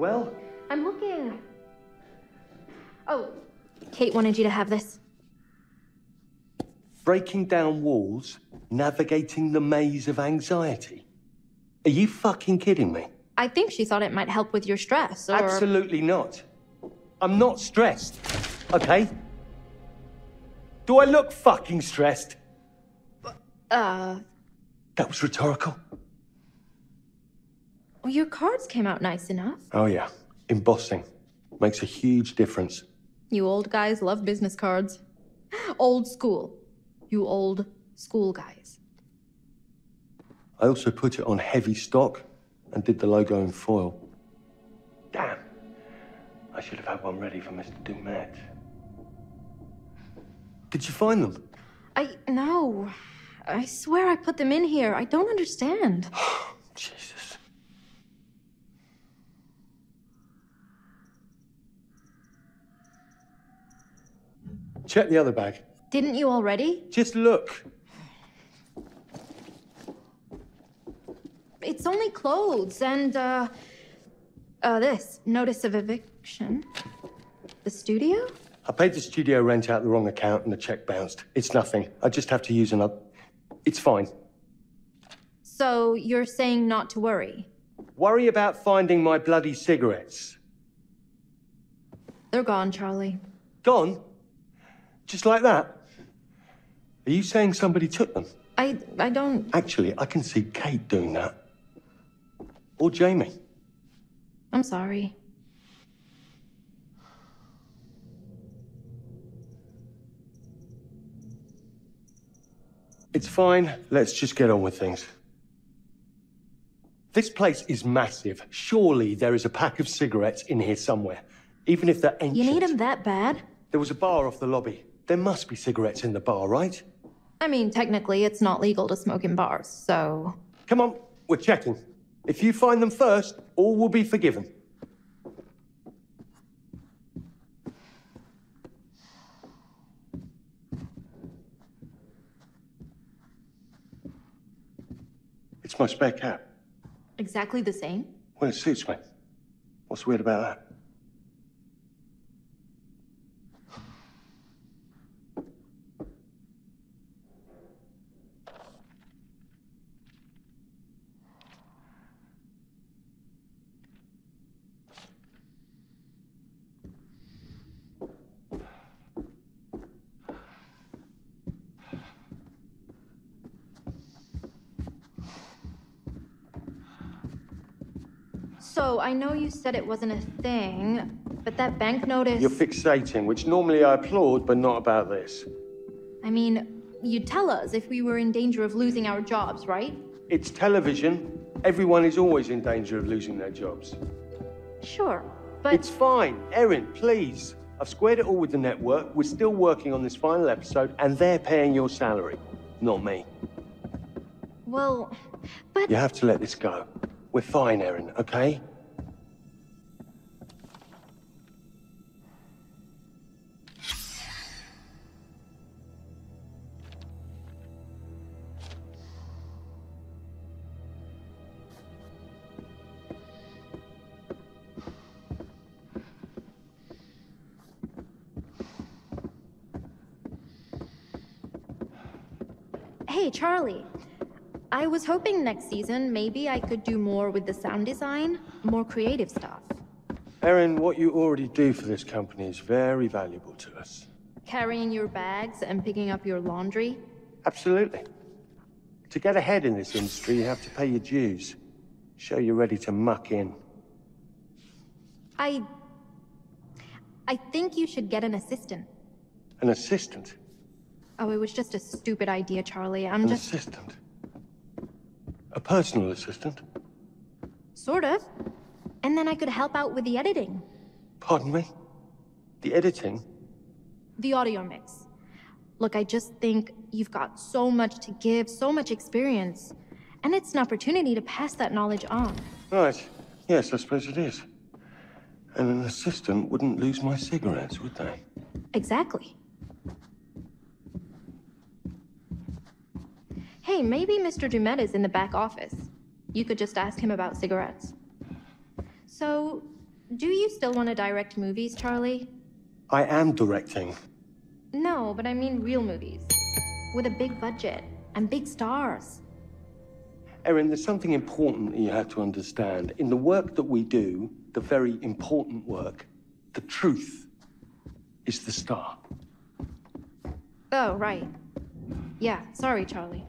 Well? I'm looking. Oh, Kate wanted you to have this. Breaking down walls, navigating the maze of anxiety. Are you fucking kidding me? I think she thought it might help with your stress, or... Absolutely not. I'm not stressed, okay? Do I look fucking stressed? That was rhetorical. Well, your cards came out nice enough. Oh, yeah. Embossing. Makes a huge difference. You old guys love business cards. Old school. You old school guys. I also put it on heavy stock and did the logo in foil. Damn. I should have had one ready for Mr. Dumet. Did you find them? No. I swear I put them in here. I don't understand. Jesus. Check the other bag. Didn't you already? Just look. It's only clothes and, this. Notice of eviction. The studio? I paid the studio rent out the wrong account and the check bounced. It's nothing. I just have to use another... It's fine. So you're saying not to worry? Worry about finding my bloody cigarettes. They're gone, Charlie. Gone? Just like that? Are you saying somebody took them? I don't... Actually, I can see Kate doing that. Or Jamie. I'm sorry. It's fine. Let's just get on with things. This place is massive. Surely there is a pack of cigarettes in here somewhere. Even if they're ancient. You need them that bad? There was a bar off the lobby. There must be cigarettes in the bar, right? I mean, technically, it's not legal to smoke in bars, so... Come on, we're checking. If you find them first, all will be forgiven. It's my spare cap. Exactly the same? Well, it suits me. What's weird about that? So, I know you said it wasn't a thing, but that bank notice... You're fixating, which normally I applaud, but not about this. I mean, you'd tell us if we were in danger of losing our jobs, right? It's television. Everyone is always in danger of losing their jobs. Sure, but... It's fine. Erin, please. I've squared it all with the network. We're still working on this final episode, and they're paying your salary, not me. Well, but... You have to let this go. We're fine, Erin, okay? Hey, Charlie. I was hoping next season, maybe I could do more with the sound design, more creative stuff. Erin, what you already do for this company is very valuable to us. Carrying your bags and picking up your laundry? Absolutely. To get ahead in this industry, you have to pay your dues. Show you're ready to muck in. I think you should get an assistant. An assistant? Oh, it was just a stupid idea, Charlie. I'm just... An assistant? A personal assistant? Sort of. And then I could help out with the editing. Pardon me? The editing? The audio mix. Look, I just think you've got so much to give, so much experience. And it's an opportunity to pass that knowledge on. Right. Yes, I suppose it is. And an assistant wouldn't lose my cigarettes, would they? Exactly. Hey, maybe Mr. Dumet is in the back office. You could just ask him about cigarettes. So, Do you still want to direct movies, Charlie? I am directing. No, but I mean real movies. With a big budget and big stars. Erin, there's something important that you have to understand. In the work that we do, the very important work, the truth is the star. Oh, right. Yeah, sorry, Charlie.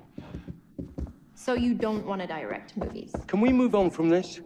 So you don't want to direct movies. Can we move on from this?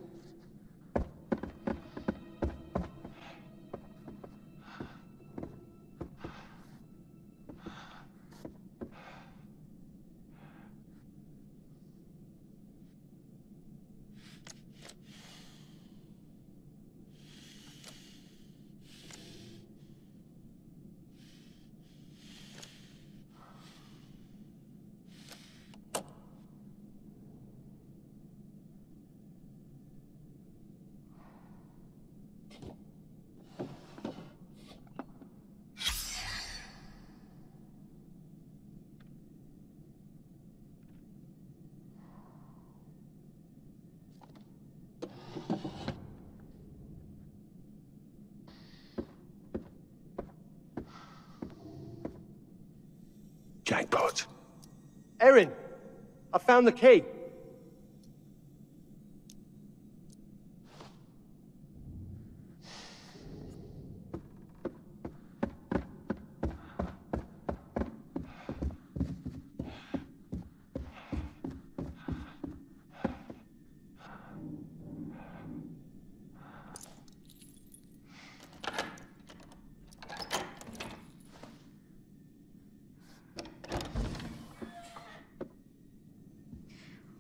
Jackpot. Erin, I found the key.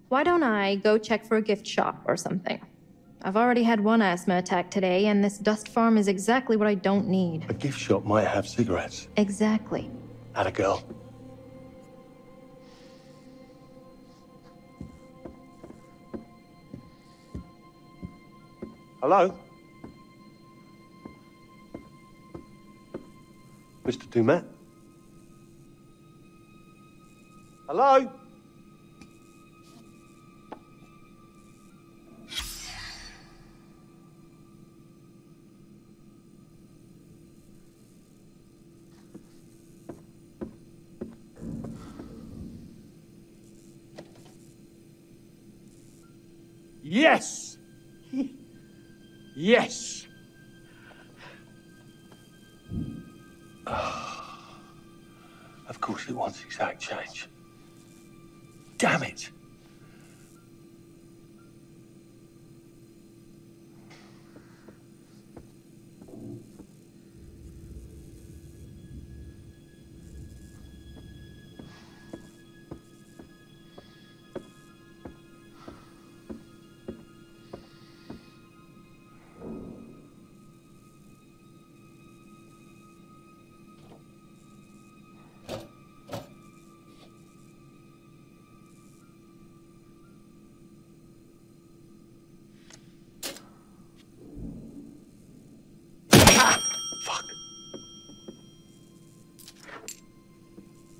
Why don't I go check for a gift shop or something? I've already had one asthma attack today, and this dust farm is exactly what I don't need. A gift shop might have cigarettes. Exactly. Atta girl. Hello? Mr. Dumet? Hello? Yes! Yes! Oh, of course it wants exact change. Damn it!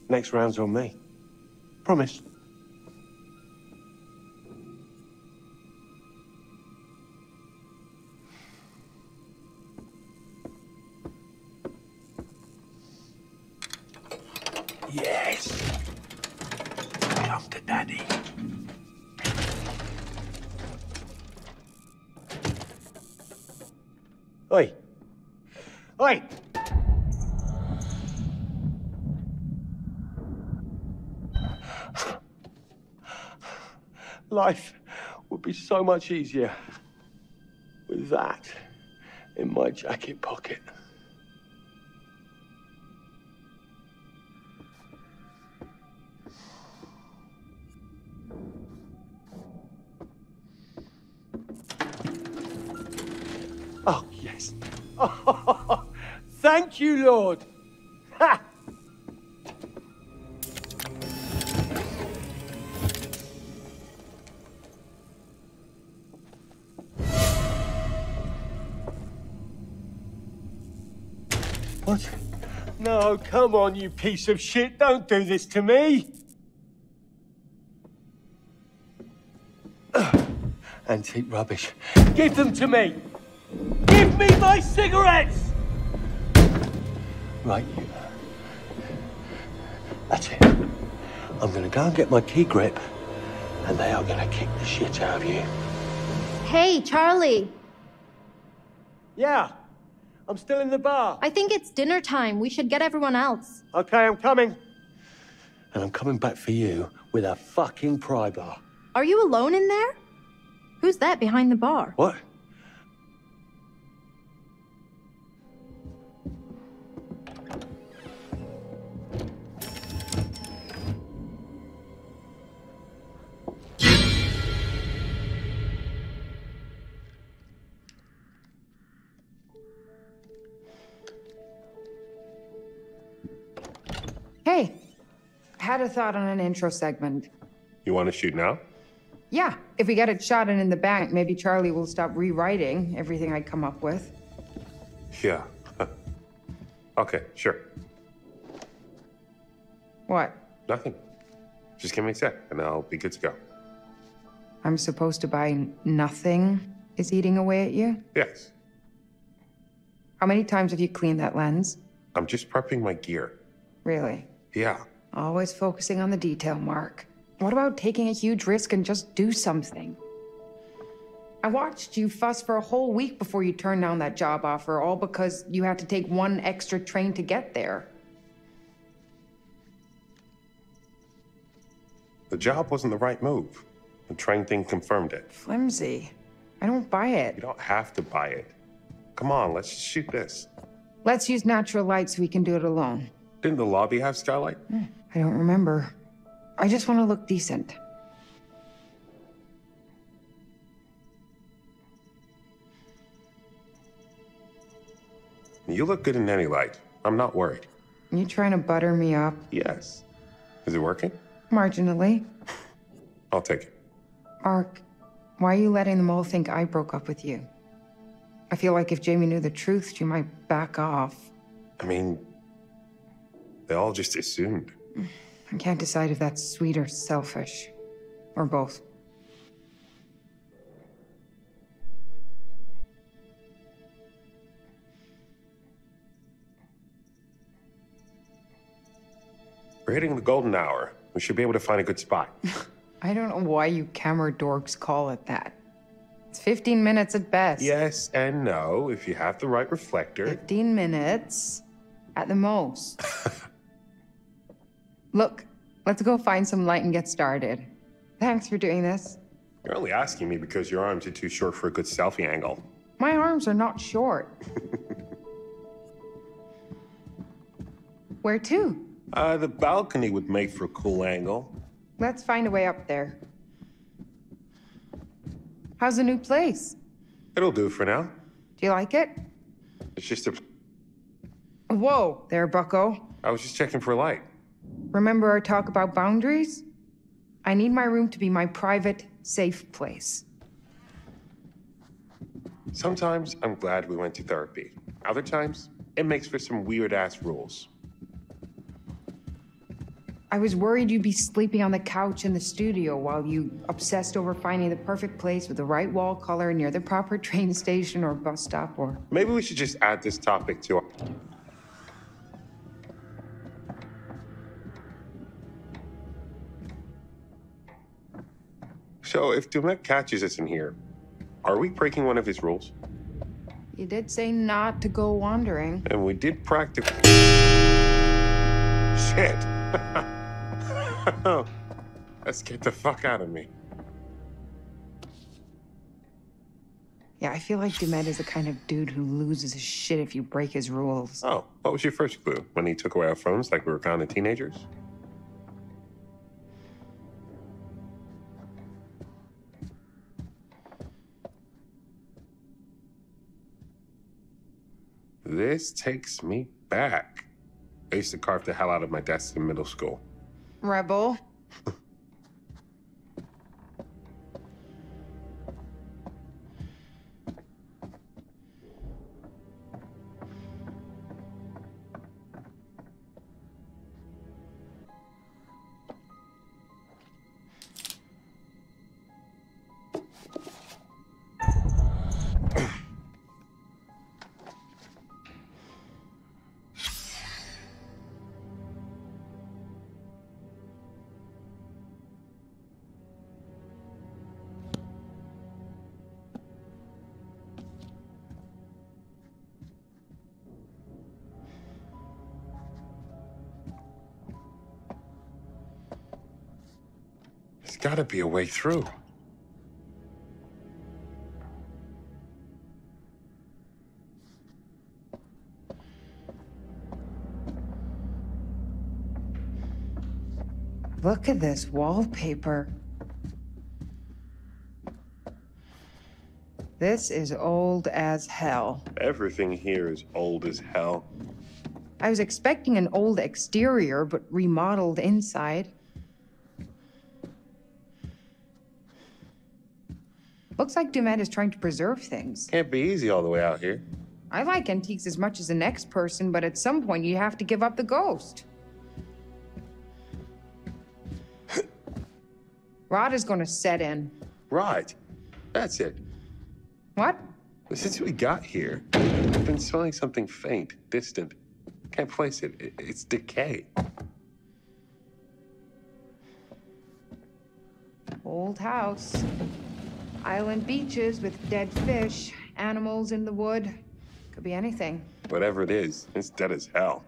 Next round's on me. Promise. Yes! Come to Daddy. Oi! Oi! Life would be so much easier with that in my jacket pocket. Oh, yes. Oh, thank you, Lord. Ha! What? No, come on, you piece of shit. Don't do this to me. Antique rubbish. Give them to me. Give Give me my cigarettes! Right, you. That's it. I'm gonna go and get my key grip, and they are gonna kick the shit out of you. Hey, Charlie. Yeah, I'm still in the bar. I think it's dinner time. We should get everyone else. Okay, I'm coming. And I'm coming back for you with a fucking pry bar. Are you alone in there? Who's that behind the bar? What? Hey, I had a thought on an intro segment. You want to shoot now? Yeah, if we get it shot and in the bank, maybe Charlie will stop rewriting everything I come up with. Yeah. Okay, sure. What? Nothing. Just give me a sec and I'll be good to go. I'm supposed to buy nothing is eating away at you? Yes. How many times have you cleaned that lens? I'm just prepping my gear. Really? Yeah. Always focusing on the detail, Mark. What about taking a huge risk and just do something? I watched you fuss for a whole week before you turned down that job offer, all because you had to take one extra train to get there. The job wasn't the right move. The train thing confirmed it. Flimsy. I don't buy it. You don't have to buy it. Come on, let's just shoot this. Let's use natural light so we can do it alone. Didn't the lobby have skylight? I don't remember. I just want to look decent. You look good in any light. I'm not worried. Are you trying to butter me up? Yes. Is it working? Marginally. I'll take it. Mark, why are you letting them all think I broke up with you? I feel like if Jamie knew the truth, she might back off. I mean... they all just assumed. I can't decide if that's sweet or selfish, or both. We're hitting the golden hour. We should be able to find a good spot. I don't know why you camera dorks call it that. It's 15 minutes at best. Yes and no, if you have the right reflector. 15 minutes at the most. Look, let's go find some light and get started. Thanks for doing this. You're only asking me because your arms are too short for a good selfie angle. My arms are not short. Where to? The balcony would make for a cool angle. Let's find a way up there. How's the new place? It'll do for now. Do you like it? It's just a... Whoa there, bucko. I was just checking for light. Remember our talk about boundaries? I need my room to be my private, safe place. Sometimes I'm glad we went to therapy. Other times, it makes for some weird-ass rules. I was worried you'd be sleeping on the couch in the studio while you obsessed over finding the perfect place with the right wall color near the proper train station or bus stop or... Maybe we should just add this topic to our... So if Dumet catches us in here, are we breaking one of his rules? You did say not to go wandering. And we did practice. Shit. Let's get the fuck out of me. Yeah, I feel like Dumet is the kind of dude who loses his shit if you break his rules. Oh, what was your first clue? When he took away our phones like we were kind of teenagers? This takes me back. I used to carve the hell out of my desk in middle school. Rebel. gotta be a way through. Look at this wallpaper. This is old as hell. Everything here is old as hell. I was expecting an old exterior, but remodeled inside. Looks like Dumet is trying to preserve things. Can't be easy all the way out here. I like antiques as much as the next person, but at some point you have to give up the ghost. Rot is going to set in. Right. That's it. What? Since we got here, I've been smelling something faint, distant. Can't place it. It's decay. Old house. Island beaches with dead fish, animals in the wood. Could be anything. Whatever it is, it's dead as hell.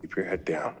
Keep your head down.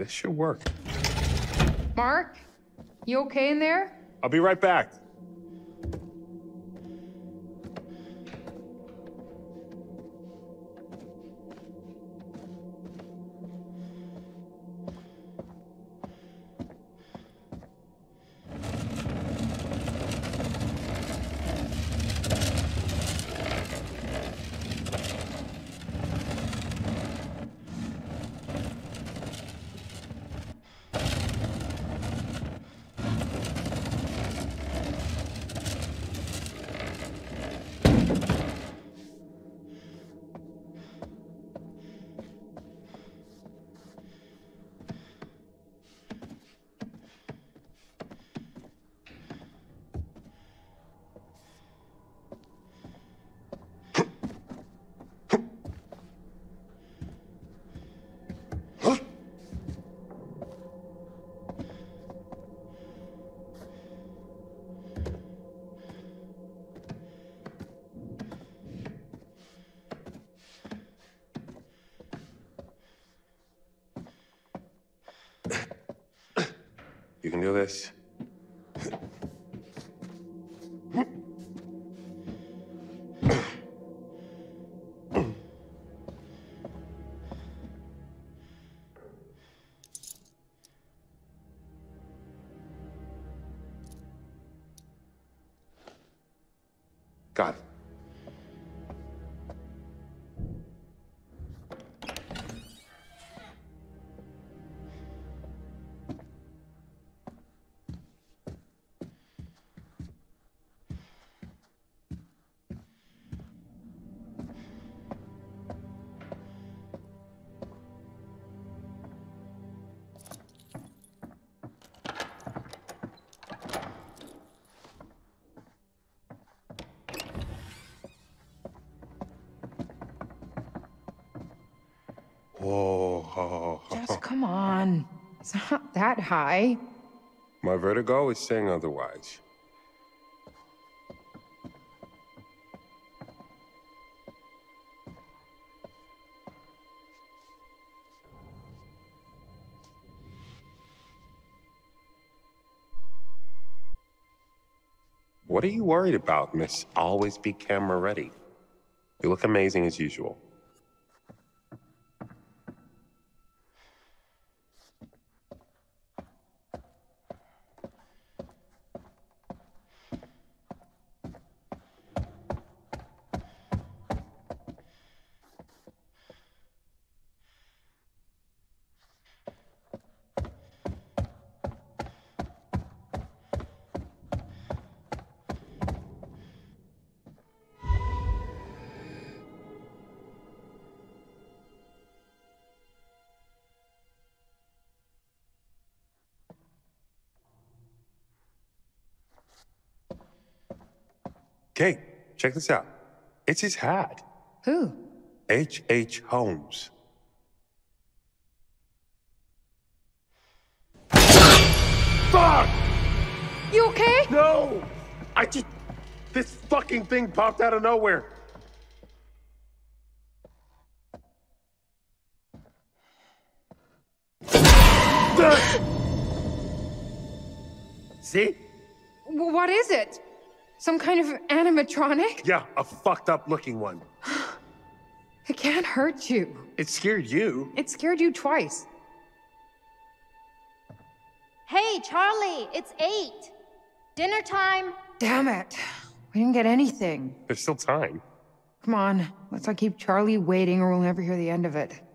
This should work. Mark, you okay in there? I'll be right back. You can do this. Got it. Whoa. Just come on. It's not that high. My vertigo is saying otherwise. What are you worried about, miss? Always be camera ready. You look amazing as usual. Kate, check this out. It's his hat. Who? H. H. Holmes. Fuck! You okay? No! This fucking thing popped out of nowhere. See? What is it? Some kind of animatronic? Yeah, a fucked up looking one. It can't hurt you. It scared you. It scared you twice. Hey, Charlie, it's 8. Dinner time. Damn it. We didn't get anything. There's still time. Come on, let's not keep Charlie waiting or we'll never hear the end of it.